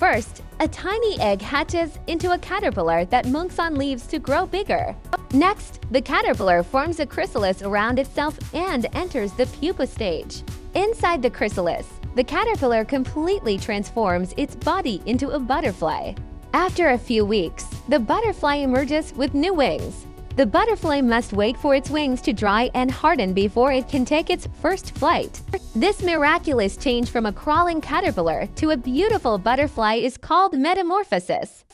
First, a tiny egg hatches into a caterpillar that munches on leaves to grow bigger. Next, the caterpillar forms a chrysalis around itself and enters the pupa stage. Inside the chrysalis, the caterpillar completely transforms its body into a butterfly. After a few weeks, the butterfly emerges with new wings. The butterfly must wait for its wings to dry and harden before it can take its first flight. This miraculous change from a crawling caterpillar to a beautiful butterfly is called metamorphosis.